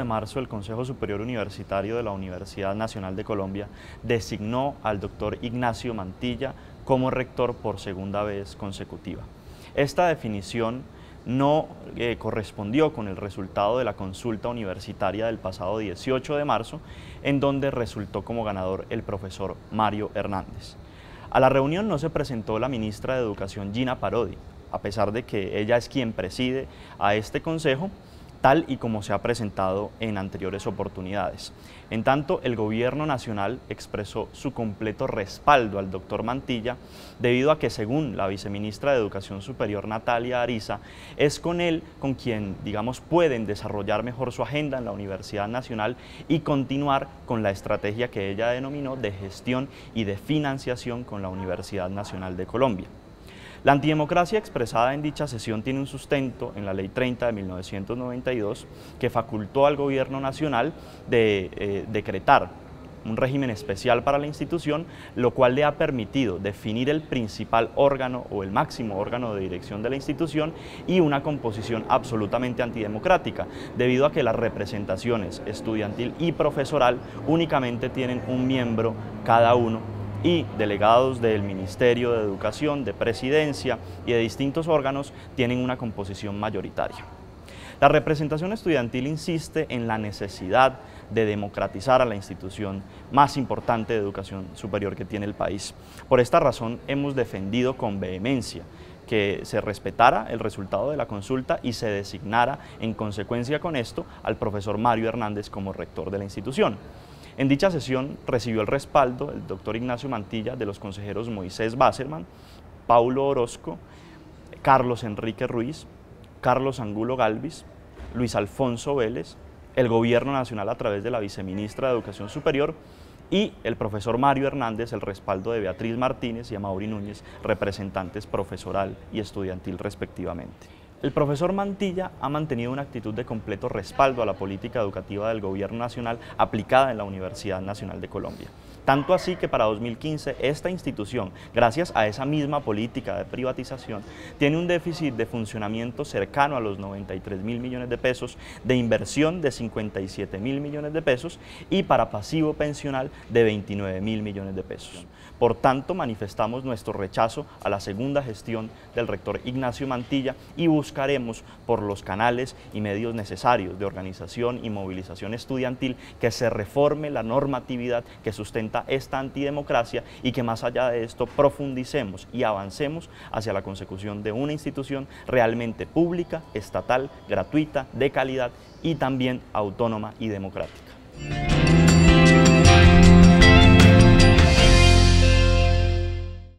de marzo, el Consejo Superior Universitario de la Universidad Nacional de Colombia designó al doctor Ignacio Mantilla como rector por segunda vez consecutiva. Esta definición no correspondió con el resultado de la consulta universitaria del pasado 18 de marzo, en donde resultó como ganador el profesor Mario Hernández. A la reunión no se presentó la ministra de Educación Gina Parodi, a pesar de que ella es quien preside a este consejo, tal y como se ha presentado en anteriores oportunidades. En tanto, el Gobierno Nacional expresó su completo respaldo al doctor Mantilla, debido a que, según la viceministra de Educación Superior, Natalia Ariza, es con él con quien, digamos, pueden desarrollar mejor su agenda en la Universidad Nacional y continuar con la estrategia que ella denominó de gestión y de financiación con la Universidad Nacional de Colombia. La antidemocracia expresada en dicha sesión tiene un sustento en la Ley 30 de 1992, que facultó al Gobierno Nacional de decretar un régimen especial para la institución, lo cual le ha permitido definir el principal órgano o el máximo órgano de dirección de la institución y una composición absolutamente antidemocrática, debido a que las representaciones estudiantil y profesoral únicamente tienen un miembro cada uno, y delegados del Ministerio de Educación, de Presidencia y de distintos órganos tienen una composición mayoritaria. La representación estudiantil insiste en la necesidad de democratizar a la institución más importante de educación superior que tiene el país. Por esta razón hemos defendido con vehemencia que se respetara el resultado de la consulta y se designara en consecuencia con esto al profesor Mario Hernández como rector de la institución. En dicha sesión recibió el respaldo el doctor Ignacio Mantilla de los consejeros Moisés Wasserman, Paulo Orozco, Carlos Enrique Ruiz, Carlos Angulo Galvis, Luis Alfonso Vélez, el Gobierno Nacional a través de la viceministra de Educación Superior y el profesor Mario Hernández, el respaldo de Beatriz Martínez y Amaury Núñez, representantes profesoral y estudiantil respectivamente. El profesor Mantilla ha mantenido una actitud de completo respaldo a la política educativa del Gobierno Nacional aplicada en la Universidad Nacional de Colombia. Tanto así que para 2015 esta institución, gracias a esa misma política de privatización, tiene un déficit de funcionamiento cercano a los 93.000 millones de pesos, de inversión de 57.000 millones de pesos y para pasivo pensional de 29.000 millones de pesos. Por tanto, manifestamos nuestro rechazo a la segunda gestión del rector Ignacio Mantilla y buscaremos por los canales y medios necesarios de organización y movilización estudiantil que se reforme la normatividad que sustenta esta antidemocracia y que más allá de esto profundicemos y avancemos hacia la consecución de una institución realmente pública, estatal, gratuita, de calidad y también autónoma y democrática.